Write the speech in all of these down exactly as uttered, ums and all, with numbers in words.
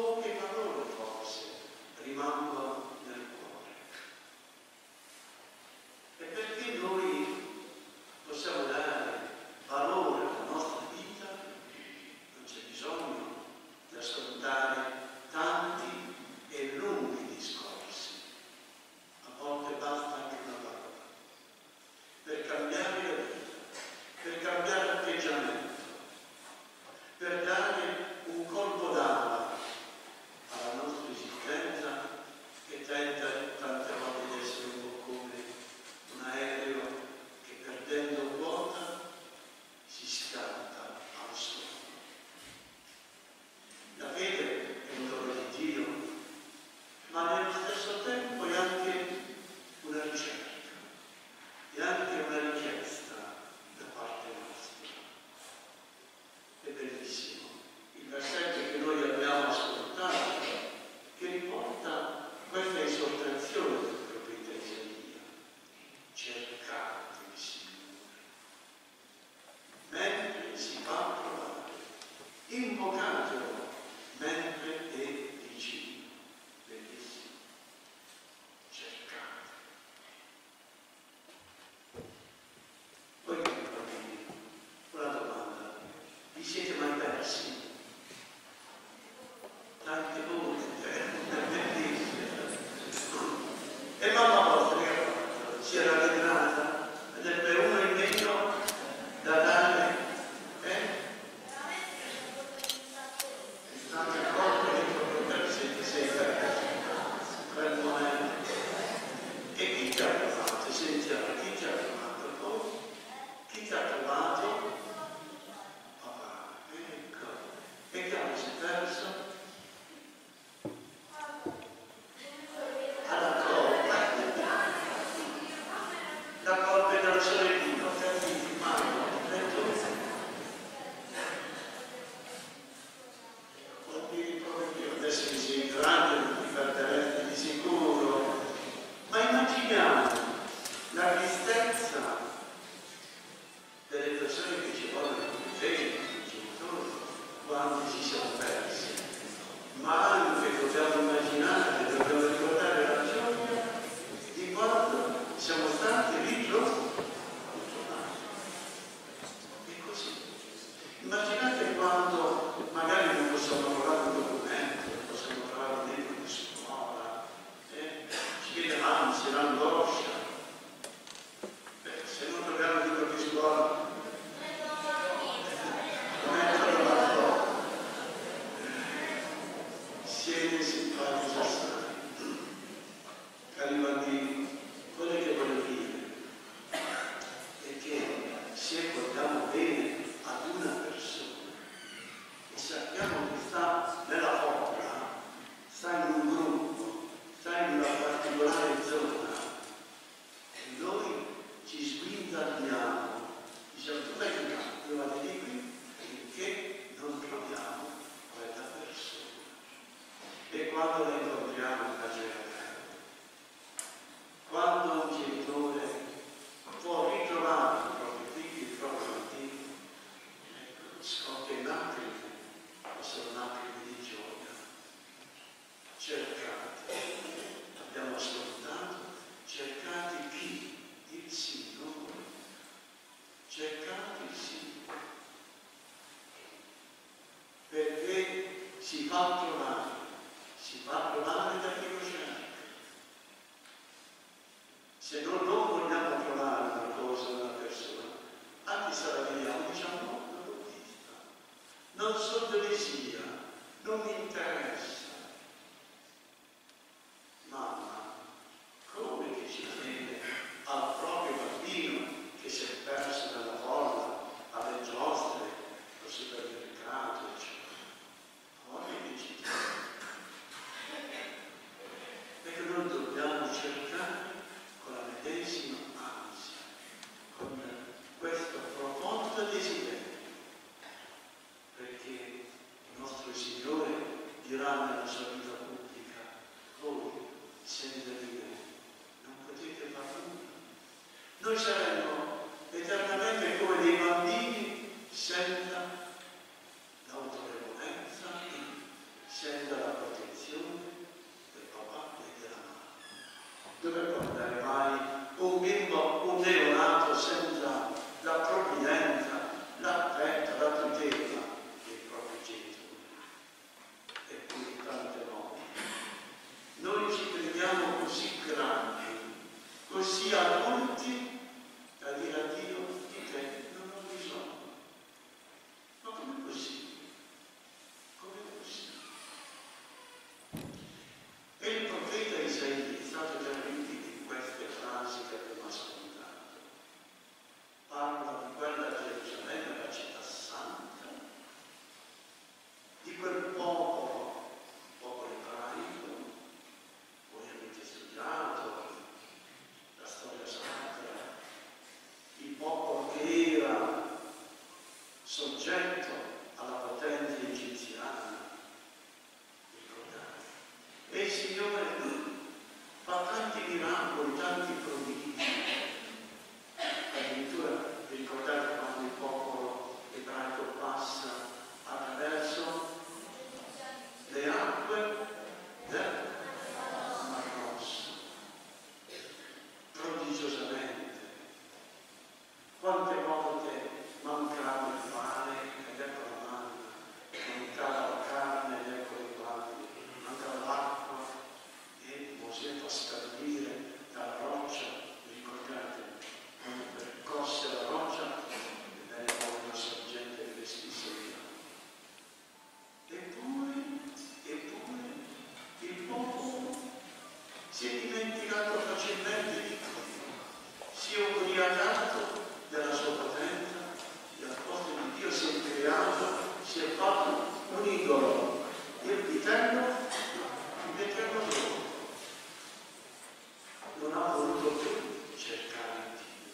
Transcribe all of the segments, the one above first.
poche parole forse rimangono nel cuore. E perché noi possiamo dare valore alla nostra vita, non c'è bisogno di ascoltare tanti e lunghi discorsi. A volte basta anche una parola per cambiare la vita, per cambiare l'atteggiamento, per dare un colpo d'ala alla nostra esistenza che tenta tante volte di essere un po' come un aereo che perdendo quota si scatta al suolo. La fede è un dono di Dio, ma nello stesso tempo è anche una ricerca, è anche una richiesta da parte nostra. È bellissimo il versetto che noi abbiamo ascoltato, che riporta questa esortazione del proprio Isaia: cercatevi, Signore, mentre si fa provare, invocatelo mentre è vicino. Bellissimo. Cercate. Voi, bambini, una domanda: vi siete mai persi? Tante volte, eh? E mamma vostra che si era allenata ed è per uno in meno da dare, eh? Tante volte che per sette sette per momento. E chi ti ha trovato? Sentiamo, chi ti ha trovato? Oh, chi ti ha trovato? Papà, ecco. E che hanno si perso? Senza l'autorevolezza, senza la giustificato facilmente di Dio, sia ubriacato della sua potenza, e a posto di Dio si è creato, si è fatto un idolo, il vitello, il vitello solo. Non ha voluto più cercare Dio.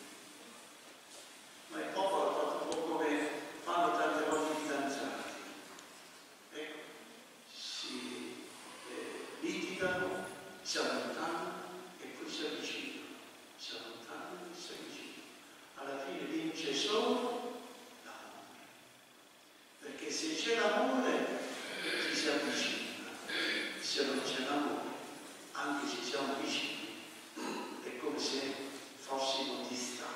Ma il popolo ha fatto un po' come fanno tante volte i fidanzati. Ecco, si eh, litigano, si allontanano e poi si avvicinano, si allontanano e si avvicinano. Alla fine vince solo l'amore. Perché se c'è l'amore ci si avvicina, se non c'è l'amore, anche se siamo vicini, è come se fossimo distanti.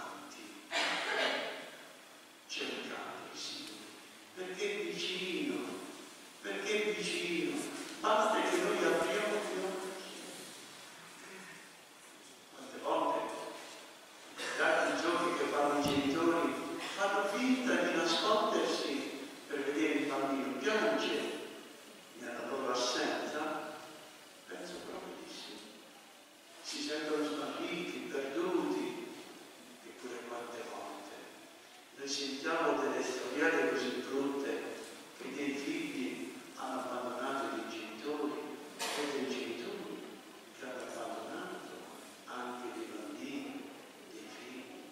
Cercate il Signore, perché è vicino, perché è vicino, basta che noi apriamo gli occhi. Quante volte tanti giochi che fanno i genitori fanno finta di nascondersi per vedere il bambino piange nella loro assenza, penso proprio di sì. Si sentono smarriti, perduti, eppure quante volte noi sentiamo delle storielle così brutte che dei figli hanno abbandonato dei genitori e dei genitori che hanno abbandonato anche dei bambini, dei figli.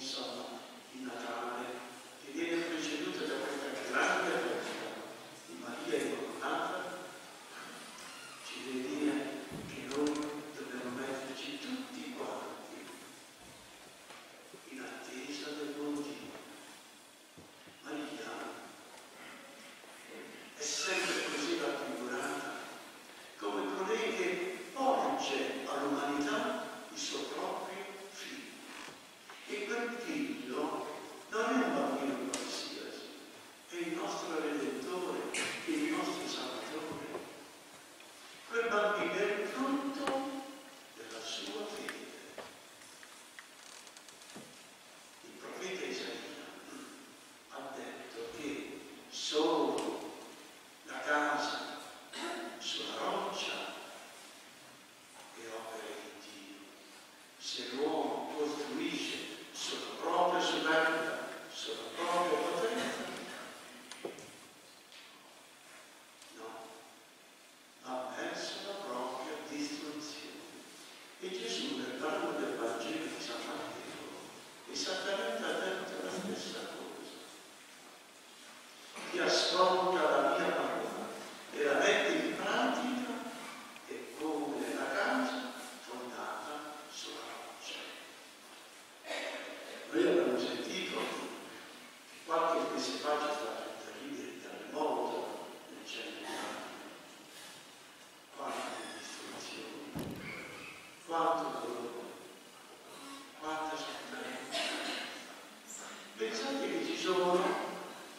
Insomma, il Natale che viene preceduto da questa grande festa di Maria Immacolata ci deve dire che noi dobbiamo metterci tutti quanti in attesa del buon Dio. Maria è sempre così raffigurata come colei che porge all'umanità il suo proprio figlio. E quel figlio non è un bambino qualsiasi, è il nostro Redentore, il nostro Salvatore. Quel bambino è il frutto della sua fede. Il profeta Isaia ha detto che solo la casa sulla roccia è opera di Dio. Se l'uomo costruisce sulla propria superba, sulla propria potenza, ha perso la propria distruzione. E Gesù nel brano del Vangelo di San Matteo esattamente ha detto la stessa cosa. Chi ascolta la mia parola e la mette in pratica è come la casa fondata sulla roccia. Noi abbiamo sentito che qualche mese fa c'è stato un terribile terremoto nel centro di Napoli. Quanta distruzione, quanto dolore, quanta sofferenza. Pensate che ci sono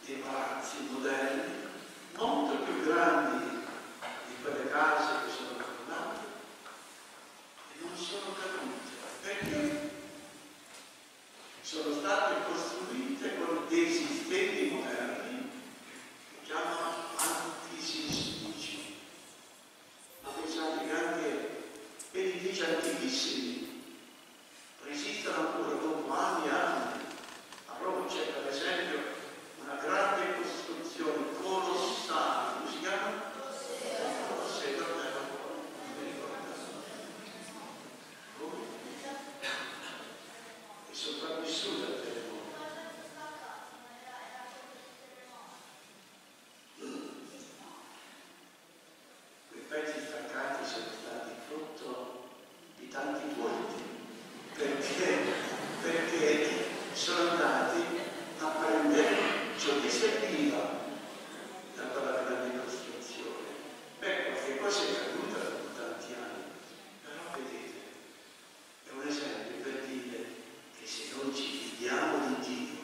dei palazzi moderni molto più grandi di quelle case che sono cadute e non sono cadute perché sono state costruite con dei sistemi moderni che chiamano antisismici. Ma pensate che anche edifici antichissimi resistono ancora dopo anni e anni. A Roma c'è per esempio una grande costruzione colossale, come si chiama? Colossale, non mi ricordo. E sopravvissuta al terremoto. Quei pezzi staccati sono stati frutto di tanti volti perché, perché sono andati a prendere ciò che serviva da quella grande costruzione. Ecco che cosa è caduta dopo tanti anni, però vedete, è un esempio per dire che se noi ci fidiamo di Dio,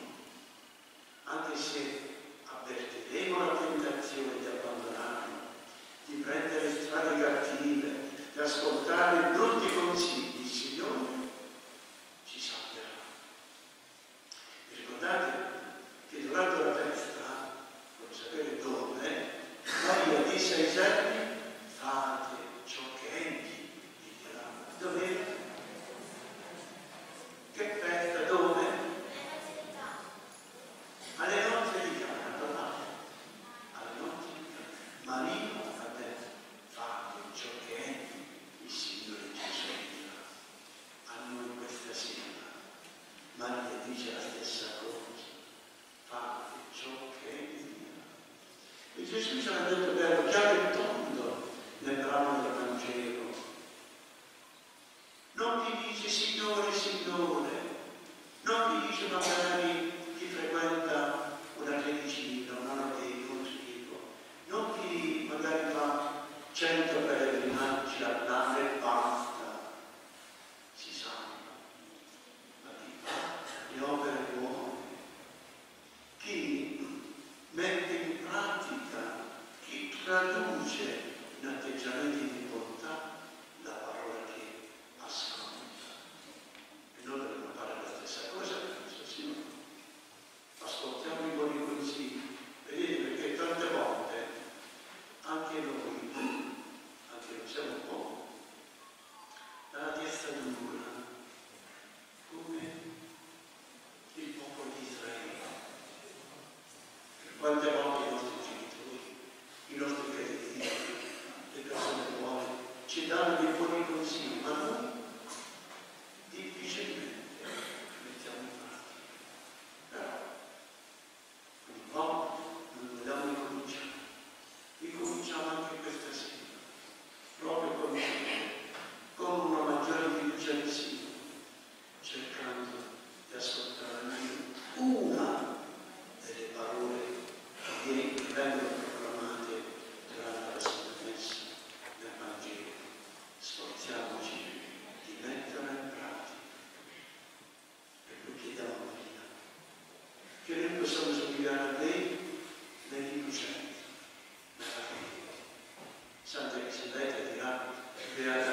anche se avvertiremo la tentazione di abbandonarlo, di prendere strade cattive, di ascoltare brutti consigli, il Signore ci salverà. Vi ricordate che durante la festa, non sapete dove, Maria disse ai servi: fate ciò che egli vi Maria aveva fatto ciò che è il Signore Gesù. A noi questa sera Maria dice la stessa cosa: fate ciò che è di Dio. E Gesù ci ha detto bello, già nel tondo, nel brano del Vangelo. Non ti dice Signore, Signore, non ti dice magari chi frequenta una credicina, una rete, un tipo, non ti magari fa cento pellegrinaggi all'anno e basta, si salva, ma ti fa le opere buone. Chi mette in pratica, chi traduce in atteggiamenti di bontà la parola che ascolta. E noi dobbiamo fare la stessa cosa per questo Signore. Ascoltiamo i buoni consigli. Vedete, perché tante volte anche noi, anche noi siamo un po' dalla testa dura, come il popolo di Israele. Quante volte i nostri genitori, i nostri credenti, le persone buone, ci danno dei buoni consigli, ma noi difficilmente li mettiamo in pratica. Però, un po' non dobbiamo ricominciare. Ricominciamo anche questa sera, proprio con noi, con una maggiore diligenza, cercando di ascoltare una delle parole che vengono proclamate durante la sua messa nel Vangelo. Sforziamoci di metterla in pratica. E lo chiediamo a Maria, che noi possiamo somigliare a lei nell'innocenza, nella fede. Santa Elisabetta dirà: